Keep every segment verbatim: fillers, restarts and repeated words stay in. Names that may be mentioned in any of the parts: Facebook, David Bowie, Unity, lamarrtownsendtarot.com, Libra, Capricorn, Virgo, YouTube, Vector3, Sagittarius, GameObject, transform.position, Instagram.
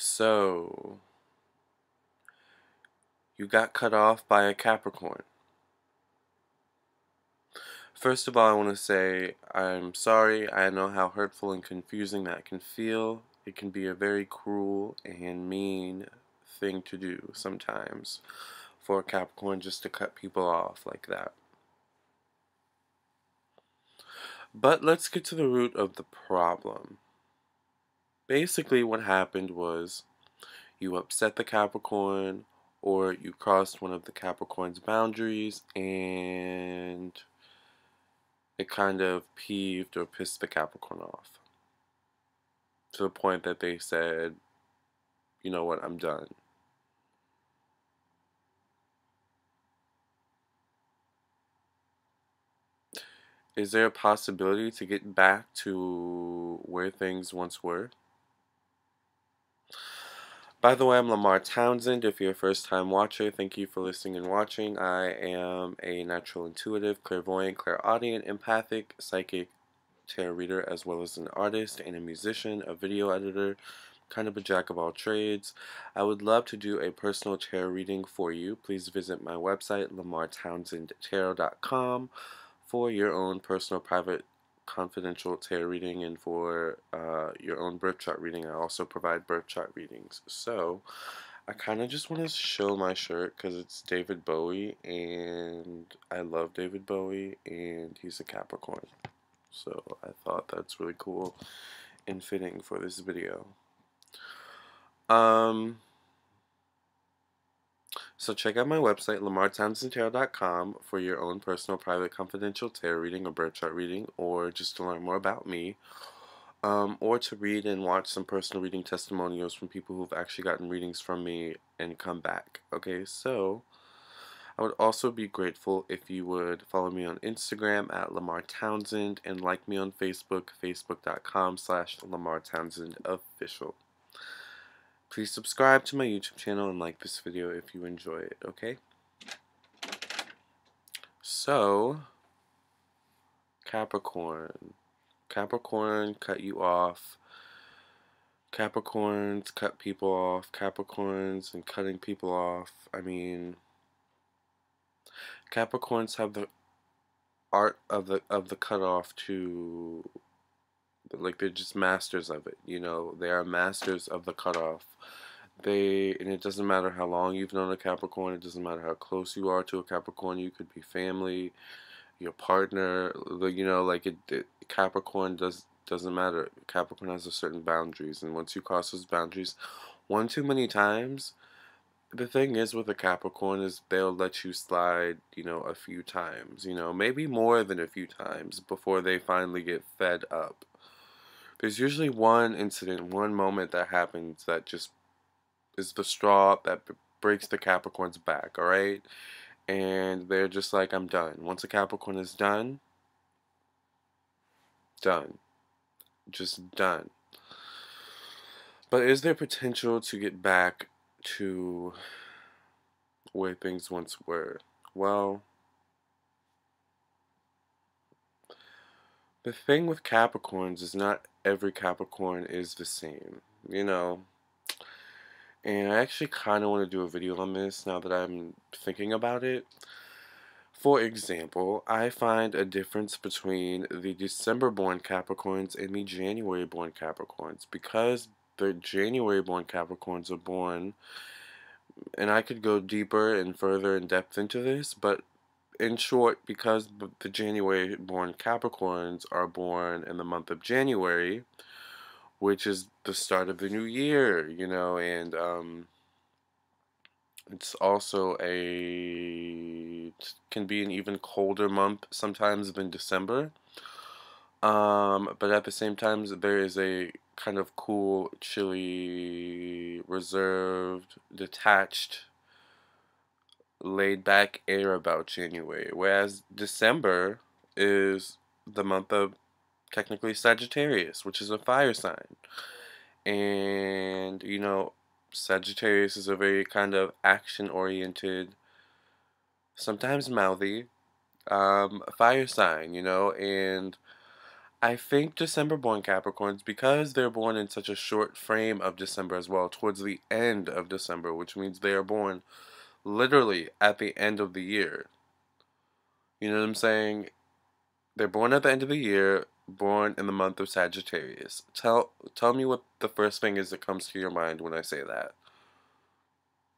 So, you got cut off by a Capricorn. First of all, I want to say I'm sorry. I know how hurtful and confusing that can feel. It can be a very cruel and mean thing to do sometimes for a Capricorn, just to cut people off like that. But let's get to the root of the problem. Basically, what happened was you upset the Capricorn, or you crossed one of the Capricorn's boundaries, and it kind of peeved or pissed the Capricorn off to the point that they said, you know what, I'm done. Is there a possibility to get back to where things once were? By the way, I'm Lamarr Townsend. If you're a first-time watcher, thank you for listening and watching. I am a natural intuitive, clairvoyant, clairaudient, empathic, psychic, tarot reader, as well as an artist and a musician, a video editor, kind of a jack of all trades. I would love to do a personal tarot reading for you. Please visit my website, lamarr townsend tarot dot com, for your own personal, private, confidential tarot reading, and for uh, your own birth chart reading. I also provide birth chart readings. So I kind of just want to show my shirt because it's David Bowie, and I love David Bowie, and he's a Capricorn, so I thought that's really cool and fitting for this video. Um, so check out my website, lamarr townsend tarot dot com, for your own personal, private, confidential tarot reading or birth chart reading, or just to learn more about me, um, or to read and watch some personal reading testimonials from people who've actually gotten readings from me and come back. Okay, so I would also be grateful if you would follow me on Instagram at Lamarr Townsend, and like me on Facebook, facebook dot com slash Lamarr Townsend official. Please subscribe to my YouTube channel and like this video if you enjoy it, okay? So, Capricorn. Capricorn cut you off. Capricorns cut people off. Capricorns and cutting people off. I mean, Capricorns have the art of the of the cutoff to, like, they're just masters of it, you know. They are masters of the cutoff. They, and it doesn't matter how long you've known a Capricorn, it doesn't matter how close you are to a Capricorn. You could be family, your partner, you know, like, it, it Capricorn does, doesn't matter. Capricorn has a certain boundaries, and once you cross those boundaries one too many times, the thing is with a Capricorn is they'll let you slide, you know, a few times, you know, maybe more than a few times before they finally get fed up. There's usually one incident, one moment that happens that just is the straw that breaks the Capricorn's back, alright? And they're just like, I'm done. Once a Capricorn is done, done. Just done. But is there potential to get back to where things once were? Well, the thing with Capricorns is not every Capricorn is the same, you know. And I actually kind of want to do a video on this now that I'm thinking about it. For example, I find a difference between the December-born Capricorns and the January-born Capricorns, because the January-born Capricorns are born, and I could go deeper and further in depth into this, but in short, because the January-born Capricorns are born in the month of January, which is the start of the new year, you know, and um, it's also a, it can be an even colder month sometimes than December. Um, but at the same time, there is a kind of cool, chilly, reserved, detached, laid-back air about January, whereas December is the month of technically Sagittarius, which is a fire sign, and, you know, Sagittarius is a very kind of action-oriented, sometimes mouthy, um, fire sign, you know, and I think December born Capricorns, because they're born in such a short frame of December as well, towards the end of December, which means they are born literally at the end of the year. You know what I'm saying? They're born at the end of the year, born in the month of Sagittarius. Tell tell me what the first thing is that comes to your mind when I say that.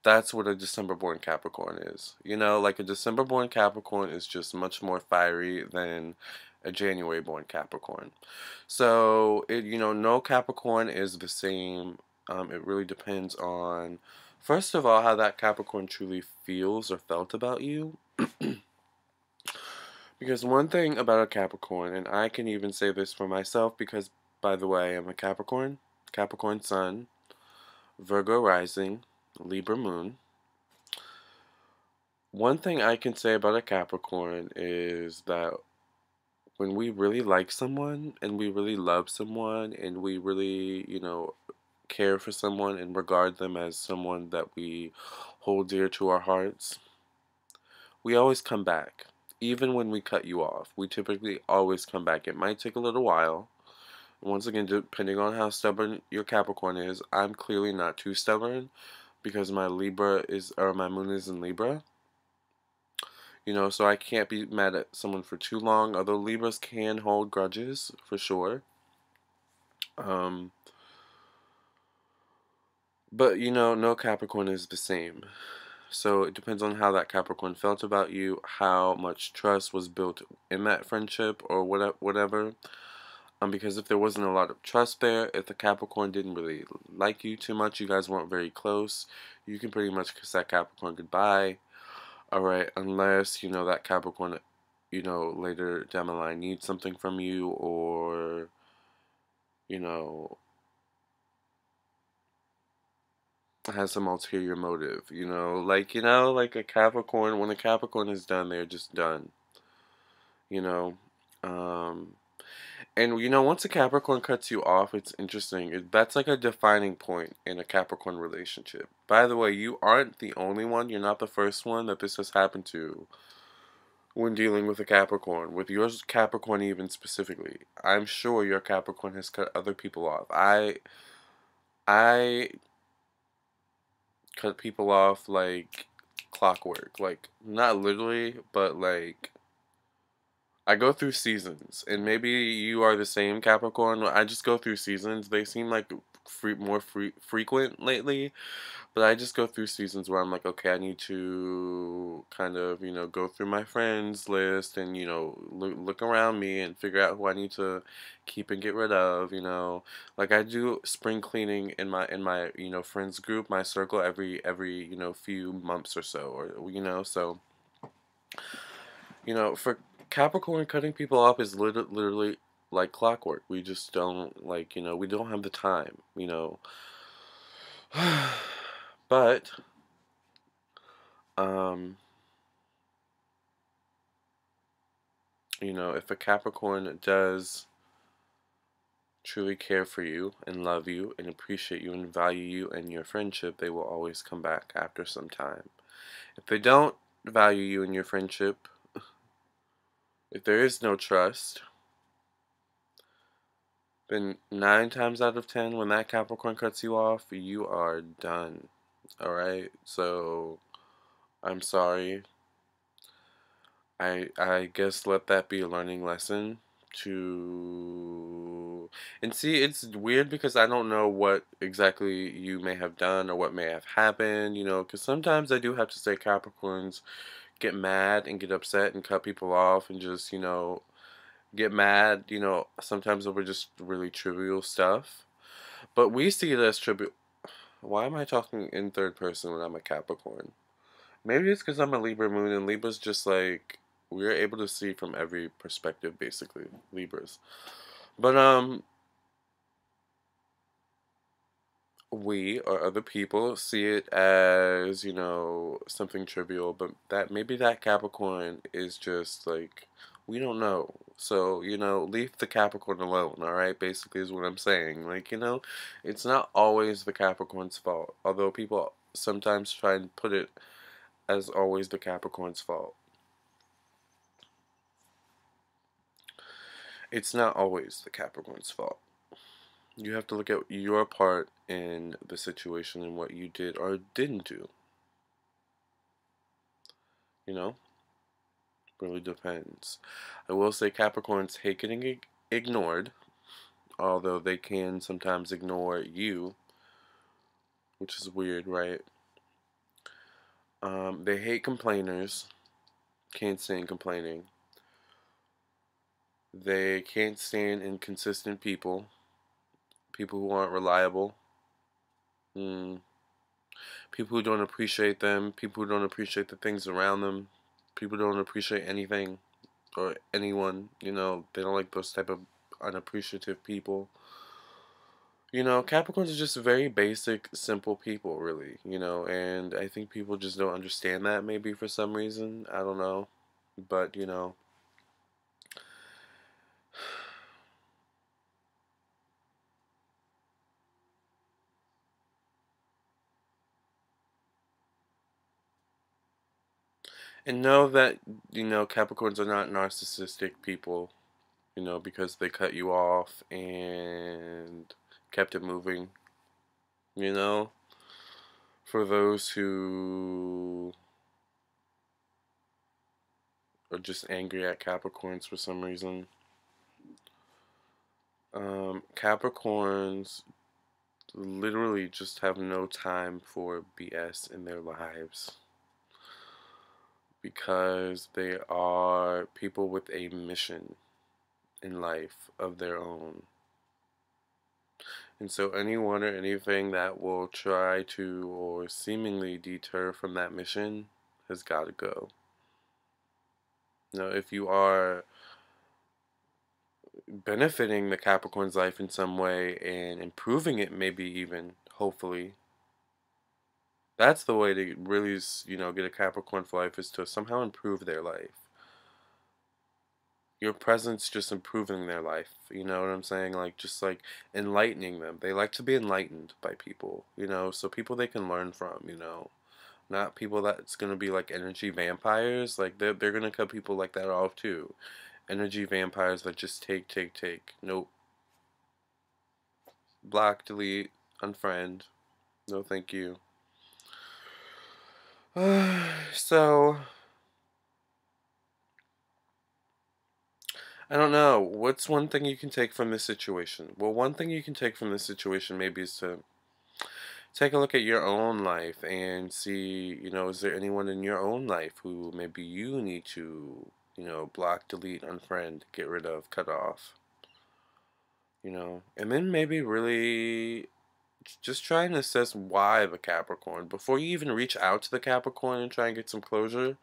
That's what a December born Capricorn is. You know, like a December born Capricorn is just much more fiery than a January born Capricorn. So, it, you know, no Capricorn is the same. Um, it really depends on, first of all, how that Capricorn truly feels or felt about you. Because one thing about a Capricorn, and I can even say this for myself because, by the way, I'm a Capricorn, Capricorn Sun, Virgo Rising, Libra Moon. One thing I can say about a Capricorn is that when we really like someone and we really love someone and we really, you know, care for someone and regard them as someone that we hold dear to our hearts, we always come back. Even when we cut you off, we typically always come back. It might take a little while. Once again, depending on how stubborn your Capricorn is, I'm clearly not too stubborn because my Libra is, or my moon is in Libra. You know, so I can't be mad at someone for too long, although Libras can hold grudges, for sure. Um, but, you know, no Capricorn is the same. So it depends on how that Capricorn felt about you, how much trust was built in that friendship or whatever. Um, because if there wasn't a lot of trust there, if the Capricorn didn't really like you too much, you guys weren't very close, you can pretty much kiss that Capricorn goodbye. Alright, unless, you know, that Capricorn, you know, later down the line needs something from you or, you know, has some ulterior motive, you know, like, you know, like a Capricorn, when a Capricorn is done, they're just done, you know, um, and, you know, once a Capricorn cuts you off, it's interesting, it, that's like a defining point in a Capricorn relationship. By the way, you aren't the only one, you're not the first one that this has happened to when dealing with a Capricorn, with your Capricorn even specifically. I'm sure your Capricorn has cut other people off. I, I... cut people off like clockwork, like not literally, but like I go through seasons, and maybe you are the same Capricorn. I just go through seasons. They seem like free, more free, frequent lately, but I just go through seasons where I'm like, okay, I need to kind of, you know, go through my friends list and, you know, lo look around me and figure out who I need to keep and get rid of, you know, like I do spring cleaning in my, in my, you know, friends group, my circle every, every, you know, few months or so, or, you know, so, you know, for Capricorn, cutting people off is literally, literally like clockwork. We just don't, like, you know, we don't have the time, you know. But, um, you know, if a Capricorn does truly care for you and love you and appreciate you and value you and your friendship, they will always come back after some time. If they don't value you and your friendship, if there is no trust, then nine times out of ten, when that Capricorn cuts you off, you are done. Alright? So, I'm sorry. I I guess let that be a learning lesson to... And see, it's weird because I don't know what exactly you may have done or what may have happened, you know, because sometimes I do have to say Capricorns get mad and get upset and cut people off and just, you know, get mad, you know, sometimes over just really trivial stuff. But we see it as trivial. Why am I talking in third person when I'm a Capricorn? Maybe it's because I'm a Libra moon, and Libra's just like, we're able to see from every perspective, basically, Libras. But, um, we, or other people, see it as, you know, something trivial, but that, maybe that Capricorn is just like, we don't know. So, you know, leave the Capricorn alone, alright? Basically is what I'm saying. Like, you know, it's not always the Capricorn's fault. Although people sometimes try and put it as always the Capricorn's fault. it's not always the Capricorn's fault. You have to look at your part in the situation and what you did or didn't do. You know? Really depends. I will say Capricorns hate getting ignored, although they can sometimes ignore you, which is weird, right? Um, they hate complainers. Can't stand complaining. They can't stand inconsistent people. People who aren't reliable. Mm. People who don't appreciate them. People who don't appreciate the things around them. People don't appreciate anything or anyone. You know, they don't like those type of unappreciative people. You know, Capricorns are just very basic, simple people, really, you know, and I think people just don't understand that maybe for some reason. I don't know, but, you know, and know that, you know, Capricorns are not narcissistic people, you know, because they cut you off and kept it moving, you know, for those who are just angry at Capricorns for some reason. Um, Capricorns literally just have no time for B S in their lives because they are people with a mission in life of their own. And so anyone or anything that will try to or seemingly deter from that mission has got to go. Now, if you are benefiting the Capricorn's life in some way and improving it, maybe even, hopefully, that's the way to really, you know, get a Capricorn for life, is to somehow improve their life. Your presence just improving their life, you know what I'm saying? Like, just, like, enlightening them. They like to be enlightened by people, you know? So people they can learn from, you know? Not people that's going to be, like, energy vampires. Like, they're, they're going to cut people like that off, too. Energy vampires that just take, take, take. Nope. Block, delete, unfriend. No thank you. So... I don't know. What's one thing you can take from this situation? Well, one thing you can take from this situation maybe is to take a look at your own life and see, you know, is there anyone in your own life who maybe you need to, you know, block, delete, unfriend, get rid of, cut off, you know? And then maybe really just try and assess why the Capricorn. Before you even reach out to the Capricorn and try and get some closure,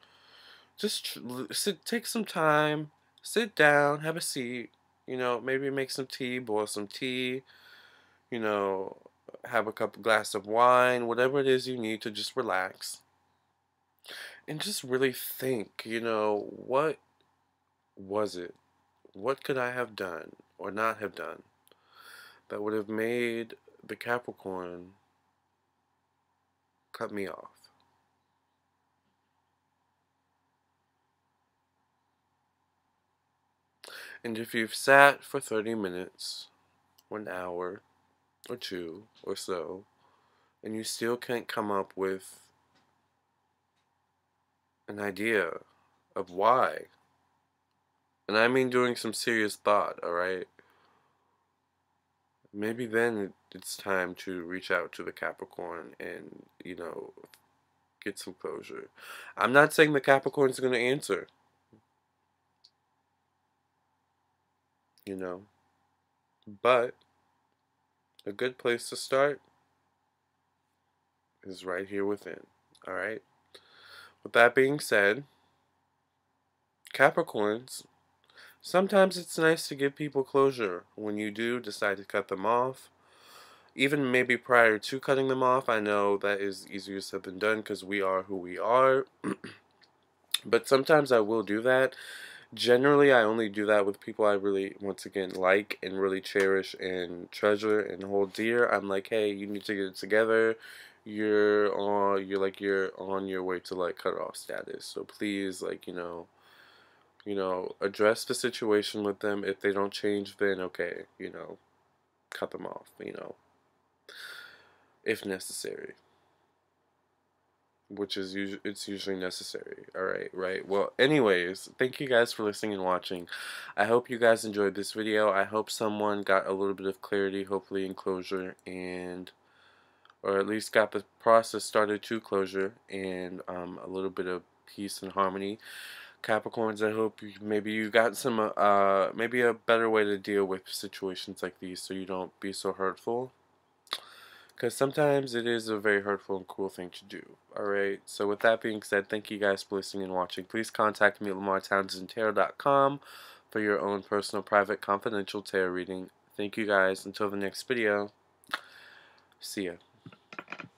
just sit, take some time. Sit down, have a seat, you know, maybe make some tea, boil some tea, you know, have a cup, glass of wine, whatever it is you need to just relax. And just really think, you know, what was it? What could I have done or not have done that would have made the Capricorn cut me off? And if you've sat for thirty minutes, or an hour, or two, or so, and you still can't come up with an idea of why, and I mean doing some serious thought, alright, maybe then it's time to reach out to the Capricorn and, you know, get some closure. I'm not saying the Capricorn's going to answer. You know, but a good place to start is right here within. All right. With that being said, Capricorns, sometimes it's nice to give people closure when you do decide to cut them off. Even maybe prior to cutting them off, I know that is easier said than done because we are who we are. But sometimes I will do that. Generally, I only do that with people I really, once again, like and really cherish and treasure and hold dear. I'm like, hey, you need to get it together. You're on, you're like, you're on your way to like cut off status. So please, like, you know, you know, address the situation with them. If they don't change, then okay, you know, cut them off, you know, if necessary. Which is usually, it's usually necessary. Alright, right. Well, anyways, thank you guys for listening and watching. I hope you guys enjoyed this video. I hope someone got a little bit of clarity, hopefully, and closure, and, or at least got the process started to closure, and um, a little bit of peace and harmony. Capricorns, I hope you, maybe you got some, uh, maybe a better way to deal with situations like these so you don't be so hurtful. Because sometimes it is a very hurtful and cruel thing to do. Alright, so with that being said, thank you guys for listening and watching. Please contact me at lamarr townsend tarot dot com for your own personal, private, confidential tarot reading. Thank you guys. Until the next video. See ya.